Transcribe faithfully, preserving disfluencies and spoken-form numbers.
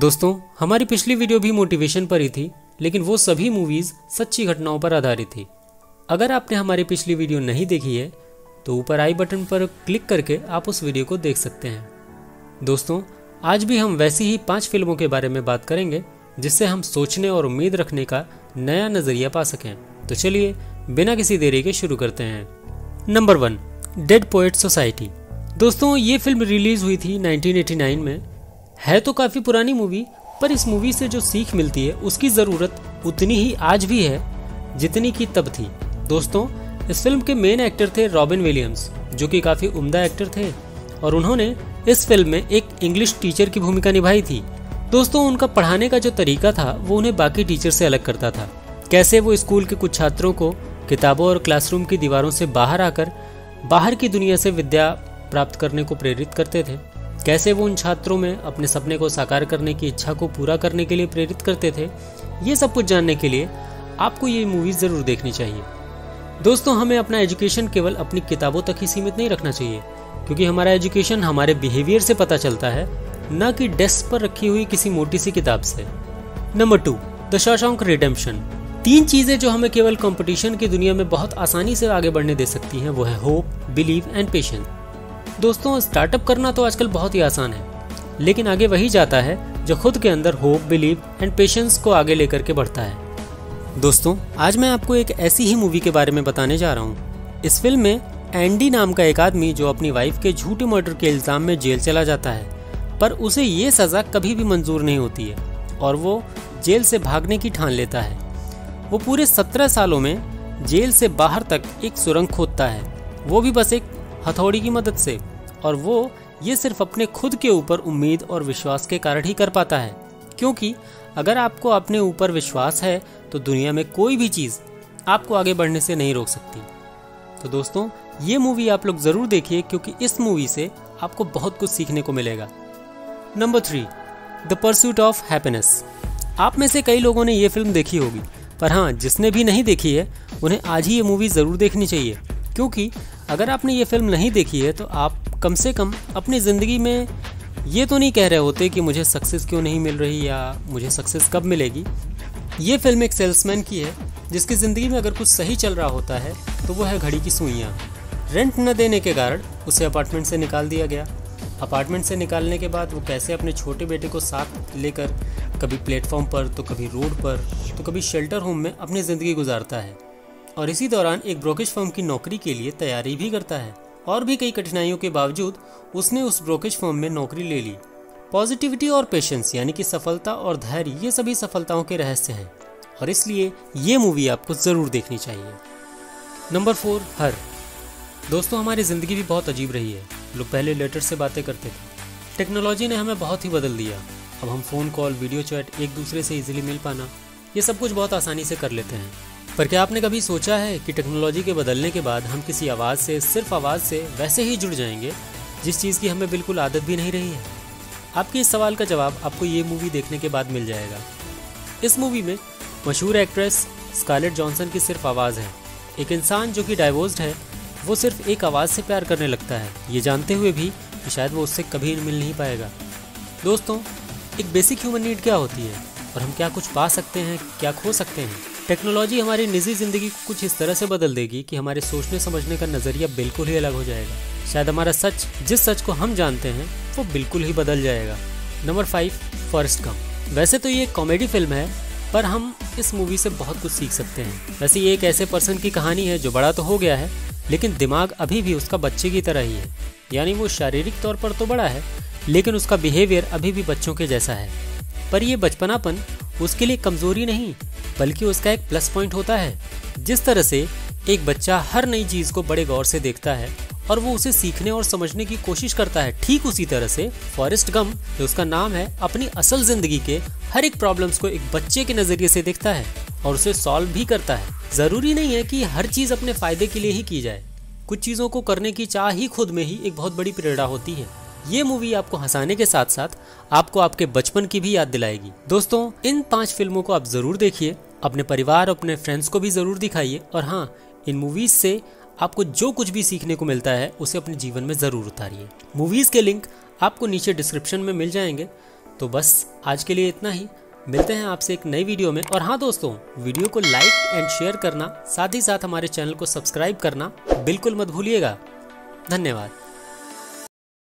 दोस्तों हमारी पिछली वीडियो भी मोटिवेशन पर ही थी, लेकिन वो सभी मूवीज़ सच्ची घटनाओं पर आधारित थी। अगर आपने हमारी पिछली वीडियो नहीं देखी है तो ऊपर आई बटन पर क्लिक करके आप उस वीडियो को देख सकते हैं। दोस्तों आज भी हम वैसी ही पांच फिल्मों के बारे में बात करेंगे जिससे हम सोचने और उम्मीद रखने का नया नज़रिया पा सकें। तो चलिए बिना किसी देरी के शुरू करते हैं। Number one, dead poets society. दोस्तों ये फिल्म रिलीज हुई थी नाइनटीन एटी नाइन में। है तो काफ़ी पुरानी मूवी, पर इस मूवी से जो सीख मिलती है उसकी ज़रूरत उतनी ही आज भी है जितनी की तब थी। दोस्तों इस फिल्म के मेन एक्टर थे रॉबिन विलियम्स, जो कि काफ़ी उम्दा एक्टर थे, और उन्होंने इस फिल्म में एक इंग्लिश टीचर की भूमिका निभाई थी। दोस्तों उनका पढ़ाने का जो तरीका था वो उन्हें बाकी टीचर से अलग करता था। कैसे वो स्कूल के कुछ छात्रों को किताबों और क्लासरूम की दीवारों से बाहर आकर बाहर की दुनिया से विद्या प्राप्त करने को प्रेरित करते थे, कैसे वो उन छात्रों में अपने सपने को साकार करने की इच्छा को पूरा करने के लिए प्रेरित करते थे, ये सब कुछ जानने के लिए आपको ये मूवी ज़रूर देखनी चाहिए। दोस्तों हमें अपना एजुकेशन केवल अपनी किताबों तक ही सीमित नहीं रखना चाहिए, क्योंकि हमारा एजुकेशन हमारे बिहेवियर से पता चलता है, ना कि डेस्क पर रखी हुई किसी मोटी सी किताब से। Number two, the Shawshank Redemption. तीन चीज़ें जो हमें केवल कंपटीशन की दुनिया में बहुत आसानी से आगे बढ़ने दे सकती हैं, वो है होप, बिलीव एंड पेशेंस। दोस्तों स्टार्टअप करना तो आजकल बहुत ही आसान है, लेकिन आगे वही जाता है जो खुद के अंदर होप, बिलीव एंड पेशेंस को आगे लेकर के बढ़ता है। दोस्तों आज मैं आपको एक ऐसी ही मूवी के बारे में बताने जा रहा हूँ। इस फिल्म में एंडी नाम का एक आदमी जो अपनी वाइफ के झूठे मर्डर के इल्ज़ाम में जेल चला जाता है, पर उसे ये सज़ा कभी भी मंजूर नहीं होती है और वो जेल से भागने की ठान लेता है। वो पूरे सत्रह सालों में जेल से बाहर तक एक सुरंग खोदता है, वो भी बस एक हथौड़ी की मदद से, और वो ये सिर्फ अपने खुद के ऊपर उम्मीद और विश्वास के कारण ही कर पाता है, क्योंकि अगर आपको अपने ऊपर विश्वास है तो दुनिया में कोई भी चीज़ आपको आगे बढ़ने से नहीं रोक सकती। तो दोस्तों ये मूवी आप लोग ज़रूर देखिए, क्योंकि इस मूवी से आपको बहुत कुछ सीखने को मिलेगा। Number three, the pursuit of happiness. आप में से कई लोगों ने ये फिल्म देखी होगी, पर हाँ जिसने भी नहीं देखी है उन्हें आज ही ये मूवी ज़रूर देखनी चाहिए, क्योंकि अगर आपने ये फिल्म नहीं देखी है तो आप कम से कम अपनी ज़िंदगी में ये तो नहीं कह रहे होते कि मुझे सक्सेस क्यों नहीं मिल रही या मुझे सक्सेस कब मिलेगी। ये फिल्म एक सेल्समैन की है जिसकी ज़िंदगी में अगर कुछ सही चल रहा होता है तो वो है घड़ी की सुइयाँ। रेंट न देने के कारण उसे अपार्टमेंट से निकाल दिया गया। अपार्टमेंट से निकालने के बाद वो कैसे अपने छोटे बेटे को साथ लेकर कभी प्लेटफॉर्म पर तो कभी रोड पर तो कभी शेल्टर होम में अपनी ज़िंदगी गुजारता है, और इसी दौरान एक ब्रोकरेज फर्म की नौकरी के लिए तैयारी भी करता है। और भी कई कठिनाइयों के बावजूद उसने उस ब्रोकरेज फर्म में नौकरी ले ली। पॉजिटिविटी और पेशेंस यानी कि सफलता और धैर्य, ये सभी सफलताओं के रहस्य हैं, और इसलिए ये मूवी आपको ज़रूर देखनी चाहिए। Number four, her. दोस्तों हमारी ज़िंदगी भी बहुत अजीब रही है। लोग पहले लेटर से बातें करते थे, टेक्नोलॉजी ने हमें बहुत ही बदल दिया। अब हम फ़ोन कॉल, वीडियो चैट, एक दूसरे से ईजिली मिल पाना, ये सब कुछ बहुत आसानी से कर लेते हैं। पर क्या आपने कभी सोचा है कि टेक्नोलॉजी के बदलने के बाद हम किसी आवाज़ से, सिर्फ आवाज़ से वैसे ही जुड़ जाएंगे जिस चीज़ की हमें बिल्कुल आदत भी नहीं रही है? आपके इस सवाल का जवाब आपको ये मूवी देखने के बाद मिल जाएगा। इस मूवी में मशहूर एक्ट्रेस स्कारलेट जॉनसन की सिर्फ आवाज़ है। एक इंसान जो कि डाइवोर्स्ड है वो सिर्फ एक आवाज़ से प्यार करने लगता है, ये जानते हुए भी कि शायद वो उससे कभी मिल नहीं पाएगा। दोस्तों एक बेसिक ह्यूमन नीड क्या होती है और हम क्या कुछ पा सकते हैं, क्या खो सकते हैं? टेक्नोलॉजी हमारी निजी ज़िंदगी को कुछ इस तरह से बदल देगी कि हमारे सोचने समझने का नज़रिया बिल्कुल ही अलग हो जाएगा। शायद हमारा सच, जिस सच को हम जानते हैं, वो बिल्कुल ही बदल जाएगा। Number five, Forrest Gump. वैसे तो ये कॉमेडी फिल्म है, पर हम इस मूवी से बहुत कुछ सीख सकते हैं। वैसे ये एक ऐसे पर्सन की कहानी है जो बड़ा तो हो गया है, लेकिन दिमाग अभी भी उसका बच्चे की तरह ही है। यानी वो शारीरिक तौर पर तो बड़ा है, लेकिन उसका बिहेवियर अभी भी बच्चों के जैसा है। पर ये बचपनापन उसके लिए कमज़ोरी नहीं, बल्कि उसका एक प्लस पॉइंट होता है। जिस तरह से एक बच्चा हर नई चीज़ को बड़े गौर से देखता है और वो उसे सीखने और समझने की कोशिश करता है, ठीक उसी तरह से फॉरेस्ट गंप, जो उसका नाम है, अपनी असल ज़िंदगी के हर एक प्रॉब्लम्स को एक बच्चे के नज़रिए से देखता है और उसे सॉल्व भी करता है। ज़रूरी नहीं है कि हर चीज़ अपने फ़ायदे के लिए ही की जाए, कुछ चीज़ों को करने की चाह ही खुद में ही एक बहुत बड़ी प्रेरणा होती है। ये मूवी आपको हंसाने के साथ साथ आपको आपके बचपन की भी याद दिलाएगी। दोस्तों इन पांच फिल्मों को आप ज़रूर देखिए, अपने परिवार और अपने फ्रेंड्स को भी ज़रूर दिखाइए, और हाँ इन मूवीज़ से आपको जो कुछ भी सीखने को मिलता है उसे अपने जीवन में ज़रूर उतारिए। मूवीज़ के लिंक आपको नीचे डिस्क्रिप्शन में मिल जाएंगे, तो बस आज के लिए इतना ही, मिलते हैं आपसे एक नई वीडियो में। और हाँ दोस्तों, वीडियो को लाइक एंड शेयर करना, साथ ही साथ हमारे चैनल को सब्सक्राइब करना बिल्कुल मत भूलिएगा। धन्यवाद।